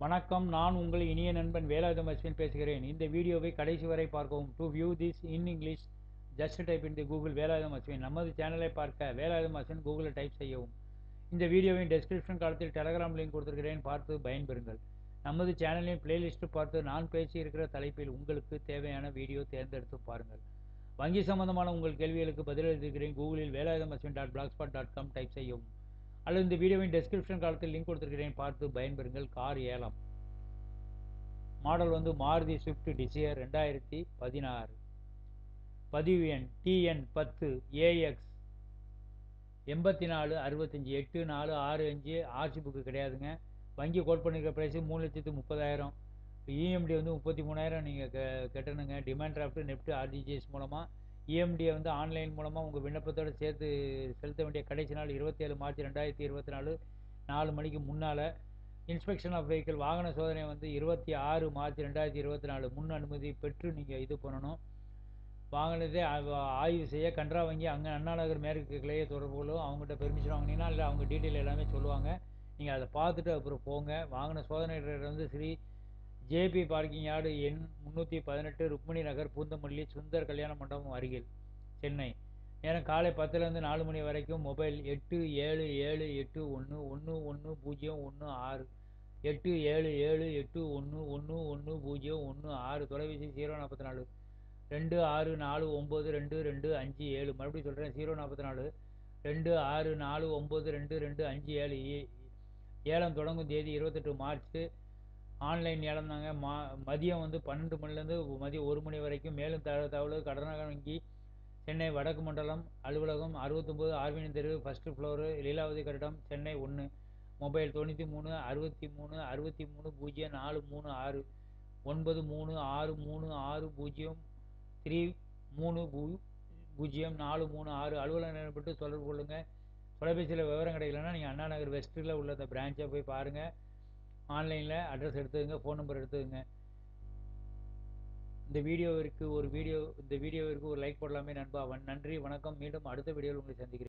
வணக்கம், நான் உங்கள் இனிய நண்பன் வேலாயுதம் அஸ்வின் பேசுகிறேன். இந்த வீடியோவை கடைசி வரை பார்க்கவும். To view this in English just type in the Google Velayudham Ashwin. நமது சேனலை பார்க்க வேலாயுதம் அஸ்வின் கூகுளில் டைப் செய்யவும். இந்த வீடியோவின் டெஸ்கிரிப்ஷன் காலத்தில் டெலகிராம் லிங்க் கொடுத்துருக்கிறேன், பார்த்து பயன்பெறுங்கள். நமது சேனலின் பிளேலிஸ்ட்டு பார்த்து நான் பேசியிருக்கிற தலைப்பில் உங்களுக்கு தேவையான வீடியோ தேர்ந்தெடுத்து பாருங்கள். வங்கி சம்பந்தமான உங்கள் கேள்விகளுக்கு பதிலளித்திருக்கிறேன். கூகுளில் வேலாயுதம் அஸ்வின் .blogspot.com டைப் செய்யவும் அல்லது இந்த வீடியோவின் டெஸ்கிரிப்ஷன் காலத்தில் லிங்க் கொடுத்துருக்கிறேன், பார்த்து பயன்பெறுங்கள். கார் 7ஆம் மாடல் வந்து மாருதி ஸ்விஃப்ட் டிசையர் 2016. பதிவு எண் TN10 AX 84 65 8465. ஆர்சி புக்கு கிடையாதுங்க. வங்கி கோட் பண்ணிக்கிற ப்ரைஸு 3,30,000. இஎம்டி வந்து 33,000 நீங்கள் கட்டணுங்க. டிமாண்ட் டிராஃப்ட் நெஃப்ட் RDGS மூலமாக இஎம்டியை வந்து ஆன்லைன் மூலமாக உங்கள் விண்ணப்பத்தோடு சேர்த்து செலுத்த வேண்டிய கடைசி நாள் 27 மார்ச் 2024 4 மணிக்கு முன்னால். இன்ஸ்பெக்ஷன் ஆஃப் வெஹிக்கிள் வாகன சோதனை வந்து 26 மார்ச் 2024 முன் அனுமதி பெற்று நீங்கள் இது பண்ணணும். வாகனத்தை ஆய்வு செய்ய கன்ட்ரா வங்கி அங்கே அண்ணாநகர் மேற்கு கிளையை தொடர்பு கொள்ளும். அவங்ககிட்ட பெர்மிஷன் வாங்கினீங்கன்னா இல்லை அவங்க டீட்டெயில் எல்லாமே சொல்லுவாங்க. நீங்கள் அதை பார்த்துட்டு அப்புறம் போங்க. வாகன சோதனை வந்து ஸ்ரீ ஜேபி பார்க்கிங் யார்டு எண் 318 ருக்மணி நகர் பூந்தமல்லி சுந்தர் கல்யாண மண்டபம் அருகில், சென்னை. நேரம் காலை 10லேருந்து 4 மணி வரைக்கும். மொபைல் 8778111016 8778111016. தொலைபேசி 044 26492257. மறுபடியும் சொல்கிறேன், 044 26492257. ஏலம் தொடங்கும் தேதி 28 மார்ச். ஆன்லைன் ஏலம் தாங்க. மதியம் வந்து 12 மணிலேருந்து மதியம் 1 மணி வரைக்கும். மேலும் தகவல் கடனாக வங்கி சென்னை வடக்கு மண்டலம் அலுவலகம் 69 ஆர்வினின் தெரு 1st ஃப்ளோரு லீலாவதி கட்டிடம் சென்னை 1. மொபைல் 93 63 63 0436 93 63 03 30 436. அலுவலகம் நேரப்பட்டு தொடர்பு கொள்ளுங்கள். தொலைபேசியில் விவரம் கிடைக்கலன்னா நீங்கள் அண்ணா நகர் வெஸ்ட்டில் உள்ள அந்த பிரான்ச்சை போய் பாருங்கள். ஆன்லைனில் அட்ரஸ் எடுத்துக்கங்க, ஃபோன் நம்பர் எடுத்துக்கங்க. இந்த வீடியோவிற்கு ஒரு லைக் போடலாமே நண்பா. நன்றி, வணக்கம். மீண்டும் அடுத்த வீடியோவில் உங்களை சந்திக்கிறேன்.